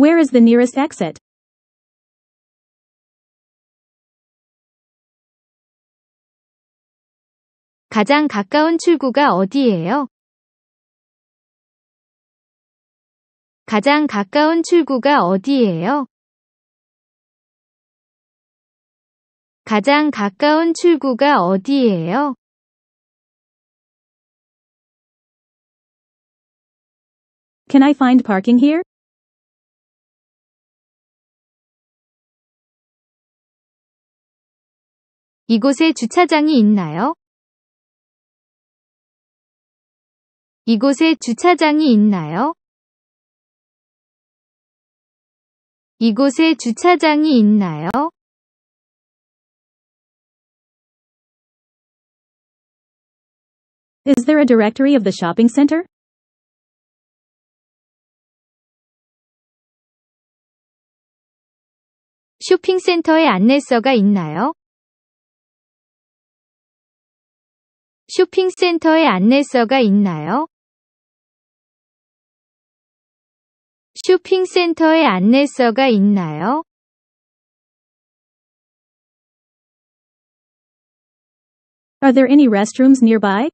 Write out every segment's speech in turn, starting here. Where is the nearest exit? 가장 가까운 출구가 어디예요? 가장 가까운 출구가 어디예요? 가장 가까운 출구가 어디예요? Can I find parking here? 이곳에 주차장이 있나요? 이곳에 주차장이 있나요? 이곳에 주차장이 있나요? Is there a directory of the shopping center? 쇼핑센터에 안내서가 있나요? 쇼핑센터에 안내서가 있나요? 쇼핑센터에 안내서가 있나요? Are there any restrooms nearby?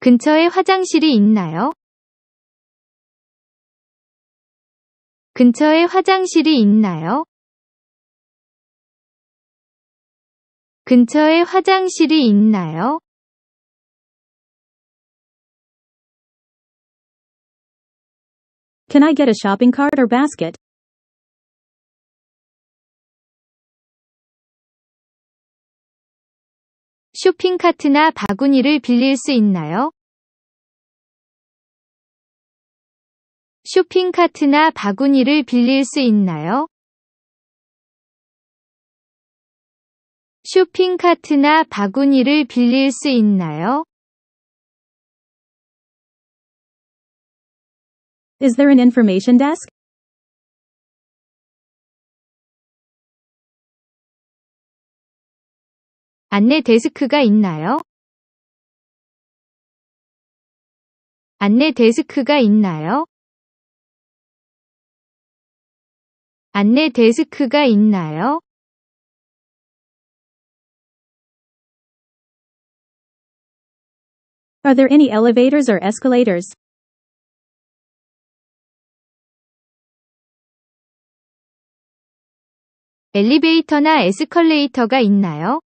근처에 화장실이 있나요? 근처에 화장실이 있나요? 근처에 화장실이 있나요? Can I get a shopping cart or basket? 쇼핑카트나 바구니를 빌릴 수 있나요? 쇼핑카트나 바구니를 빌릴 수 있나요? 쇼핑카트나 바구니를 빌릴 수 있나요? Is there an information desk? 안내 데스크가 있나요? 안내 데스크가 있나요? 안내 데스크가 있나요? Are there any elevators or escalators? 엘리베이터나 에스컬레이터가 있나요?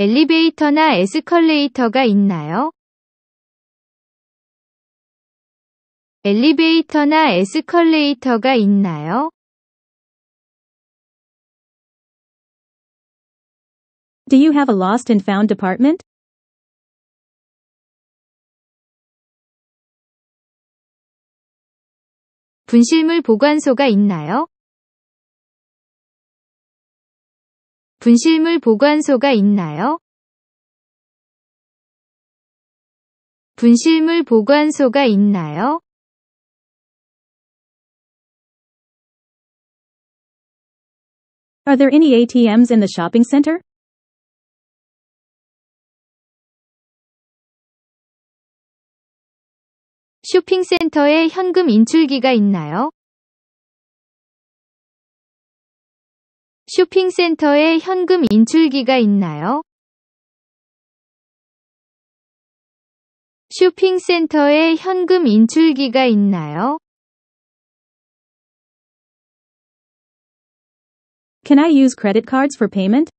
엘리베이터나 에스컬레이터가 있나요? 엘리베이터나 에스컬레이터가 있나요? Do you have a lost and found department? 분실물 보관소가 있나요? 분실물 보관소가 있나요? 분실물 보관소가 있나요? Are there any ATMs in the shopping center? 쇼핑센터에 현금 인출기가 있나요? 쇼핑센터에 현금 인출기가 있나요? 쇼핑센터에 현금 인출기가 있나요? Can I use credit cards for payment?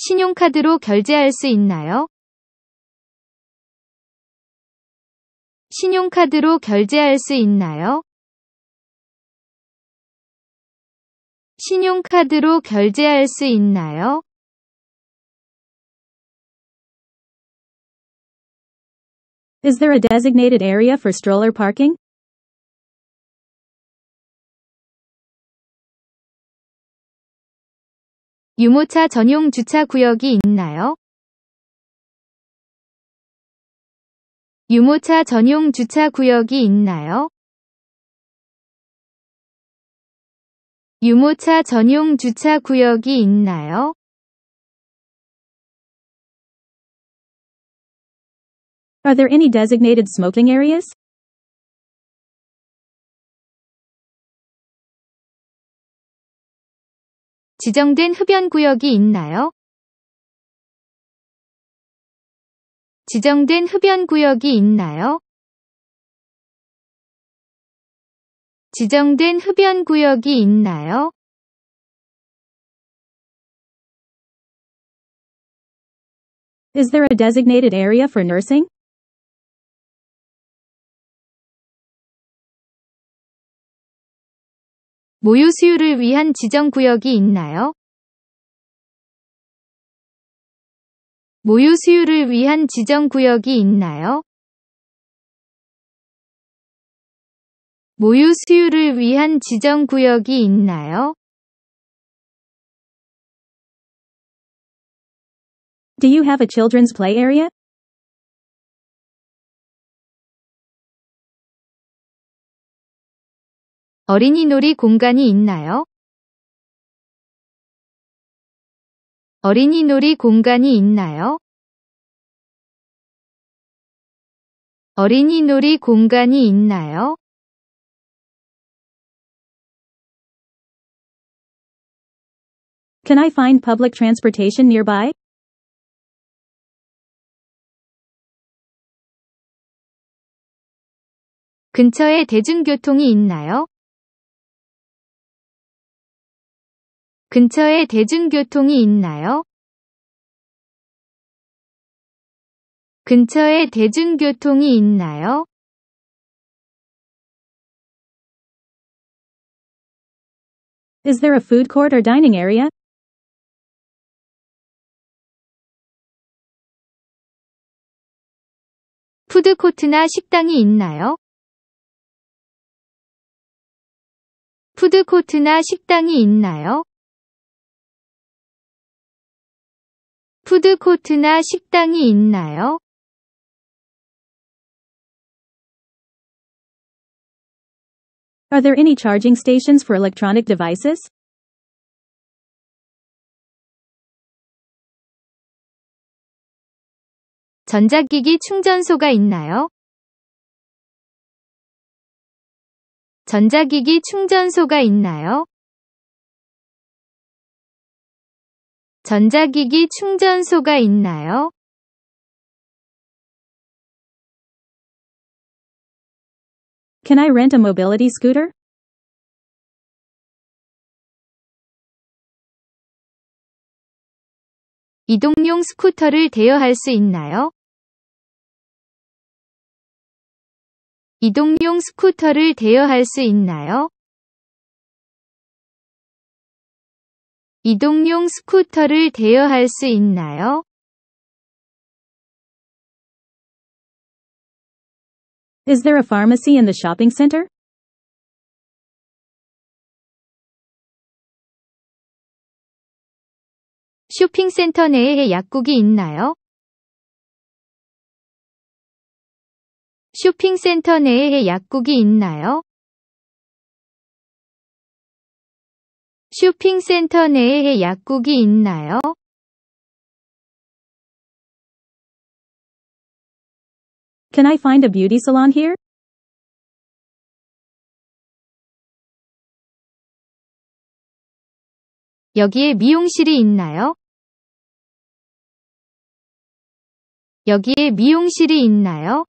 신용카드로 결제할 수 있나요? 신용카드로 결제할 수 있나요? 신용카드로 결제할 수 있나요? Is there a designated area for stroller parking? 유모차 전용 주차 구역이 있나요? 유모차 전용 주차 구역이 있나요? 유모차 전용 주차 구역이 있나요? Are there any designated smoking areas? 지정된 흡연 구역이 있나요? 지정된 흡연 구역이 있나요? 지정된 흡연 구역이 있나요? Is there a designated area for nursing? 모유 수유를 위한 지정 구역이 있나요? 모유 수유를 위한 지정 구역이 있나요? 모유 수유를 위한 지정 구역이 있나요? Do you have a children's play area? 어린이 놀이 공간이 있나요? 어린이 놀이 공간이 있나요? 어린이 놀이 공간이 있나요? Can I find public transportation nearby? 근처에 대중교통이 있나요? 근처에 대중교통이 있나요? 근처에 대중교통이 있나요? Is there a food court or dining area? 푸드코트나 식당이 있나요? 푸드코트나 식당이 있나요? 푸드코트나 식당이 있나요? Are there any charging stations for electronic devices? 전자기기 충전소가 있나요? 전자기기 충전소가 있나요? 전자기기 충전소가 있나요? Can I rent a mobility scooter? 이동용 스쿠터를 대여할 수 있나요? 이동용 스쿠터를 대여할 수 있나요? 이동용 스쿠터를 대여할 수 있나요? Is there a pharmacy in the shopping center? 쇼핑센터 내에 약국이 있나요? 쇼핑센터 내에 약국이 있나요? 쇼핑센터 내에 약국이 있나요? Can I find a beauty salon here? 여기에 미용실이 있나요? 여기에 미용실이 있나요?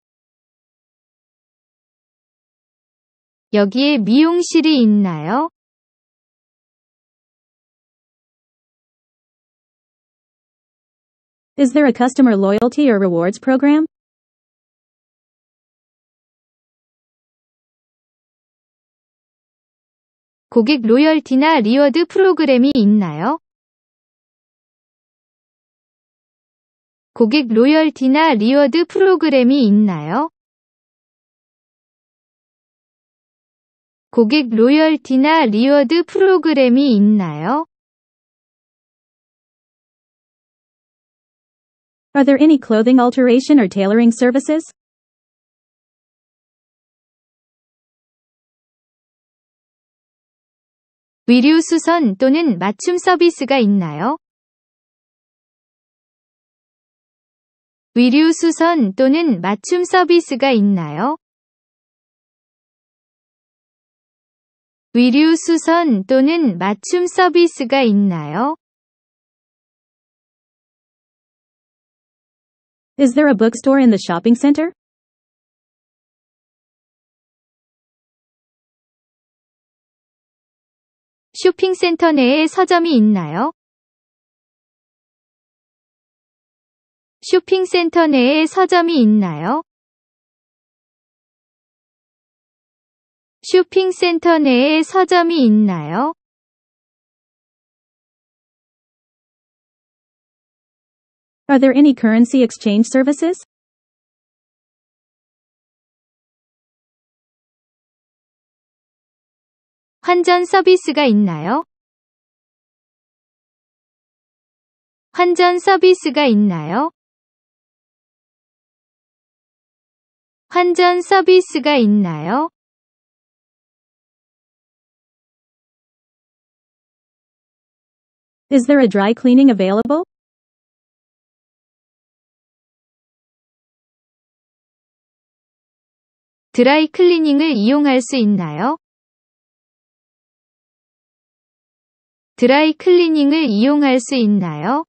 여기에 미용실이 있나요? Is there a customer loyalty or rewards program? 고객 로열티나 리워드 프로그램이 있나요? 고객 로열티나 리워드 프로그램이 있나요? 고객 로열티나 리워드 프로그램이 있나요? Are there any clothing alteration or tailoring services? 위류 수선 또는 맞춤 서비스가 있나요? 위류 수선 또는 맞춤 서비스가 있나요? 위류 수선 또는 맞춤 서비스가 있나요? Is there a bookstore in the shopping center? 쇼핑센터 내에 서점이 있나요? 쇼핑센터 내에 서점이 있나요? 쇼핑센터 내에 서점이 있나요? Are there any currency exchange services? 환전 서비스가 있나요? 환전 서비스가 있나요? 환전 서비스가 있나요? Is there a dry cleaning available? 드라이 클리닝을 이용할 수 있나요? 드라이 클리닝을 이용할 수 있나요?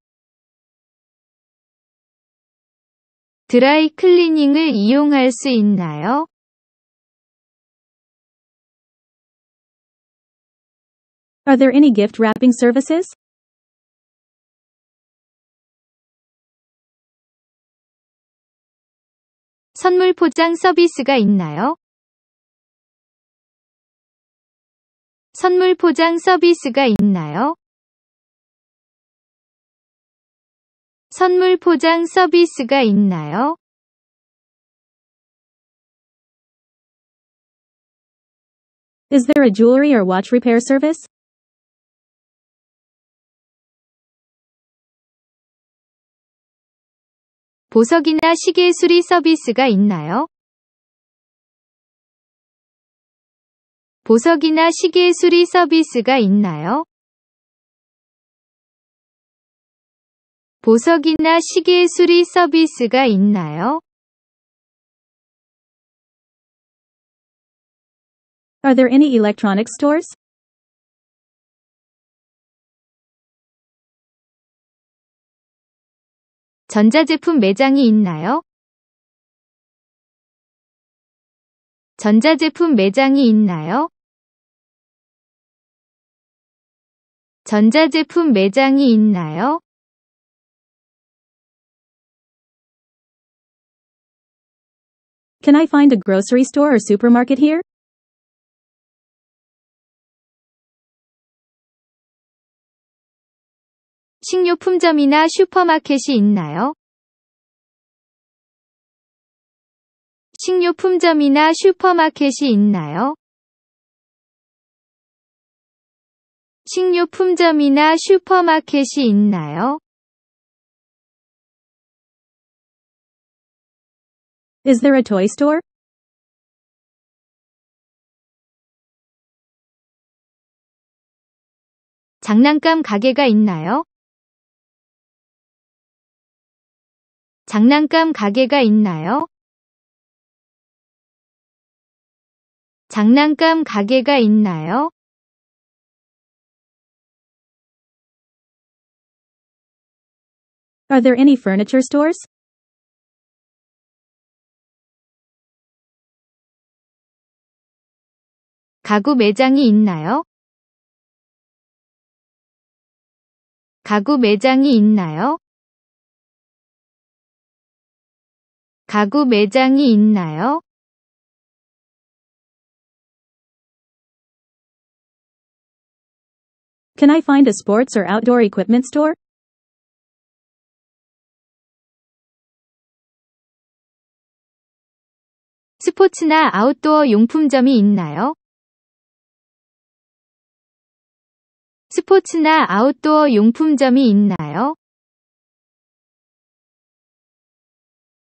드라이 클리닝을 이용할 수 있나요? Are there any gift wrapping services? 선물 포장 서비스가 있나요? 선물 포장 서비스가 있나요? 선물 포장 서비스가 있나요? Is there a jewelry or watch repair service? 보석이나 시계 수리 서비스가 있나요? 보석이나 시계 수리 서비스가 있나요? 보석이나 시계 수리 서비스가 있나요? Are there any electronic stores? 전자제품 매장이 있나요? 전자제품 매장이 있나요? 전자제품 매장이 있나요? Can I find a grocery store or supermarket here? 식료품점이나 슈퍼마켓이 있나요? 식료품점이나 슈퍼마켓이 있나요? 식료품점이나 슈퍼마켓이 있나요? Is there a toy store? 장난감 가게가 있나요? 장난감 가게가 있나요? 장난감 가게가 있나요? Are there any furniture stores? 가구 매장이 있나요? 가구 매장이 있나요? 가구 매장이 있나요? Can I find a sports or outdoor equipment store? 스포츠나 아웃도어 용품점이 있나요? 스포츠나 아웃도어 용품점이 있나요?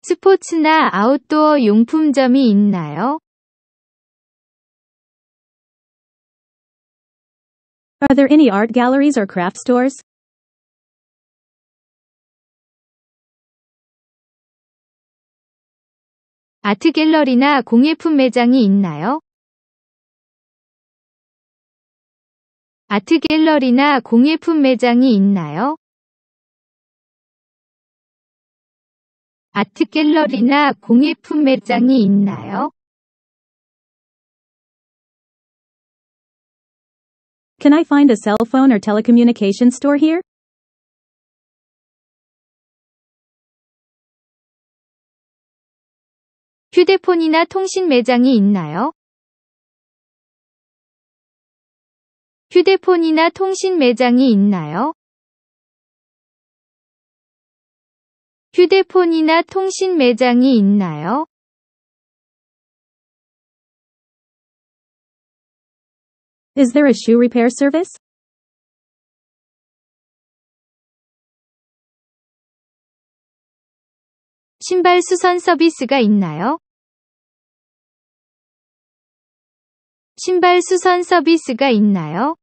스포츠나 아웃도어 용품점이 있나요? Are there any art galleries or craft stores? 아트 갤러리나 공예품 매장이 있나요? 아트 갤러리나 공예품 매장이 있나요? 아트 갤러리나 공예품 매장이 있나요? Can I find a cell phone or telecommunication store here? 휴대폰이나 통신 매장이 있나요? 휴대폰이나 통신 매장이 있나요? 휴대폰이나 통신 매장이 있나요? Is there a shoe repair service? 신발 수선 서비스가 있나요? 신발 수선 서비스가 있나요?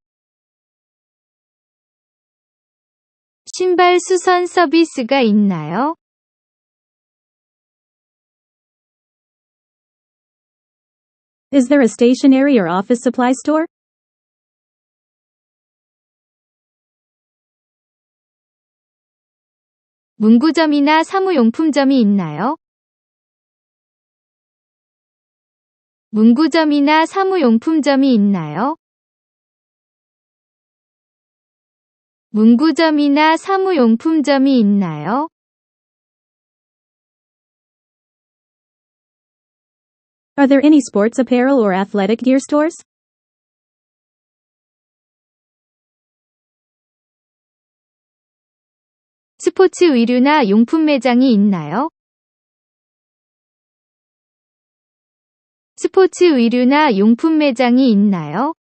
신발 수선 서비스가 있나요? Is there a stationery or office supply store? 문구점이나 사무용품점이 있나요? 문구점이나 사무용품점이 있나요? 문구점이나 사무용품점이 있나요? Are there any sports apparel or athletic gear stores? 스포츠 의류나 용품 매장이 있나요? 스포츠 의류나 용품 매장이 있나요?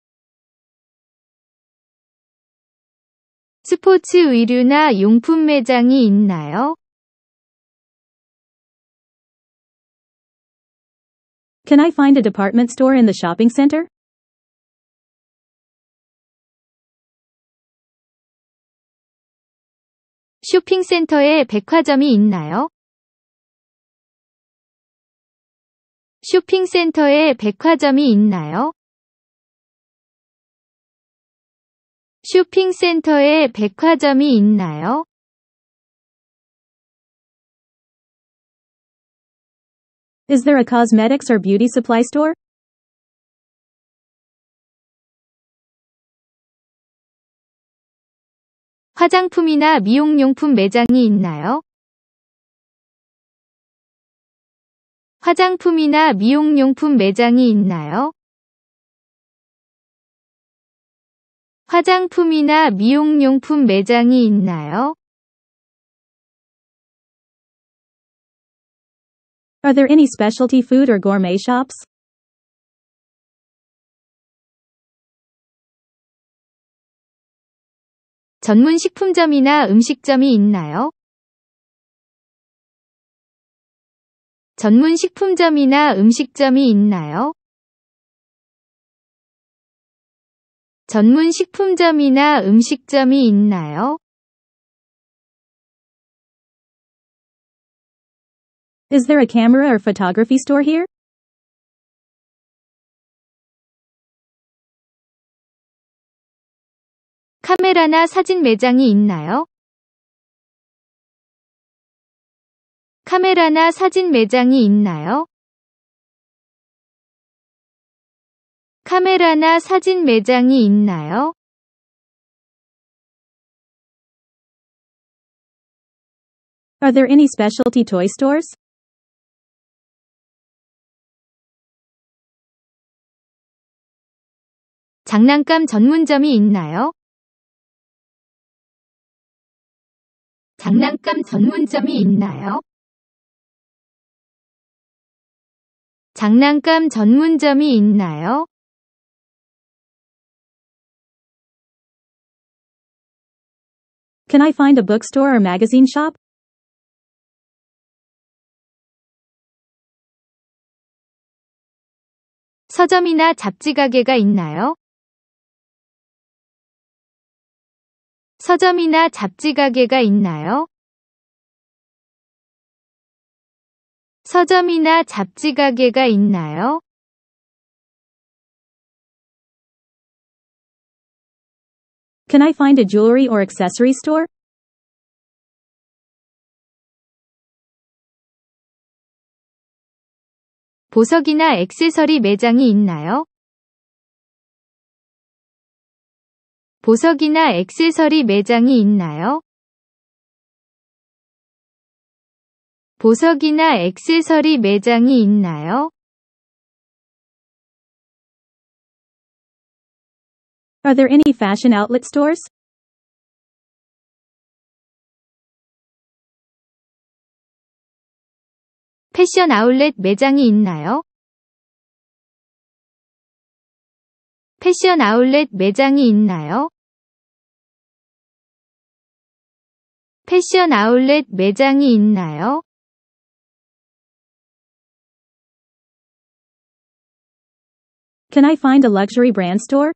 스포츠 의류나 용품 매장이 있나요? Can I find a department store in the shopping center? 쇼핑센터에 백화점이 있나요? 쇼핑센터에 백화점이 있나요? 쇼핑센터에 백화점이 있나요? Is there a cosmetics or beauty supply store? 화장품이나 미용용품 매장이 있나요? 화장품이나 미용용품 매장이 있나요? 화장품이나 미용용품 매장이 있나요? Are there any specialty food or gourmet shops? 전문 식품점이나 음식점이 있나요? 전문 식품점이나 음식점이 있나요? 전문 식품점이나 음식점이 있나요? Is there a camera or photography store here? 카메라나 사진 매장이 있나요? 카메라나 사진 매장이 있나요? 카메라나 사진 매장이 있나요? Are there any specialty toy stores? 장난감 전문점이 있나요? 장난감 전문점이 있나요? 장난감 전문점이 있나요? Can I find a bookstore or magazine shop? 서점이나 잡지 가게가 있나요? 서점이나 잡지 가게가 있나요? 서점이나 잡지 가게가 있나요? Can I find a jewelry or accessory store? 보석이나 액세서리 매장이 있나요? 보석이나 액세서리 매장이 있나요? 보석이나 액세서리 매장이 있나요? Are there any fashion outlet stores? 패션 아울렛 매장이 있나요? 패션 아울렛 매장이 있나요? 패션 아울렛 매장이 있나요? Can I find a luxury brand store?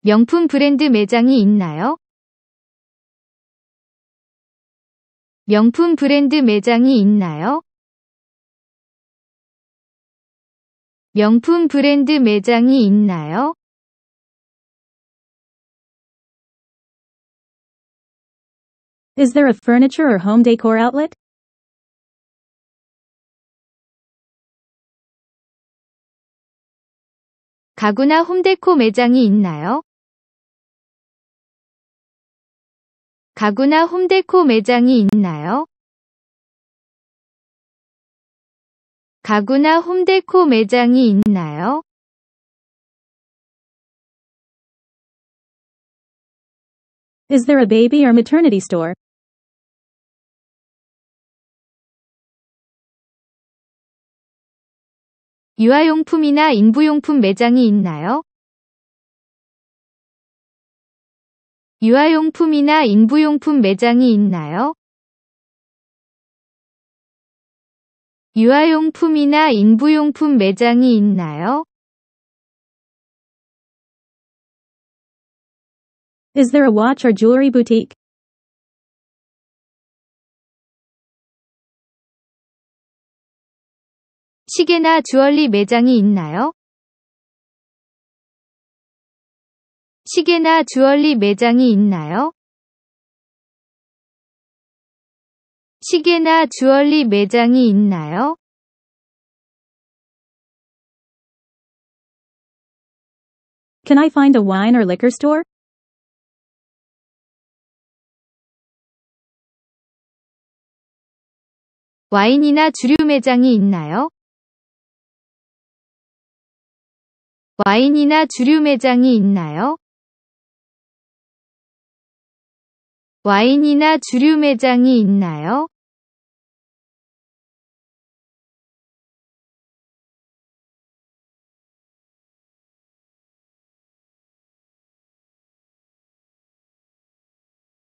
명품 브랜드 매장이 있나요? 명품 브랜드 매장이 있나요? 명품 브랜드 매장이 있나요? Is there a furniture or home decor outlet? 가구나 홈데코 매장이 있나요? 가구나 홈데코 매장이 있나요? 가구나 홈데코 매장이 있나요? Is there a baby or maternity store? 유아용품이나 인부용품 매장이 있나요? 유아용품이나 인부용품 매장이 있나요? 유아용품이나 인부용품 매장이 있나요? Is there a watch or jewelry boutique? 시계나 주얼리 매장이 있나요? 시계나 주얼리 매장이 있나요? 시계나 주얼리 매장이 있나요? Can I find a wine or liquor store? 와인이나 주류 매장이 있나요? 와인이나 주류 매장이 있나요? 와인이나 주류 매장이 있나요?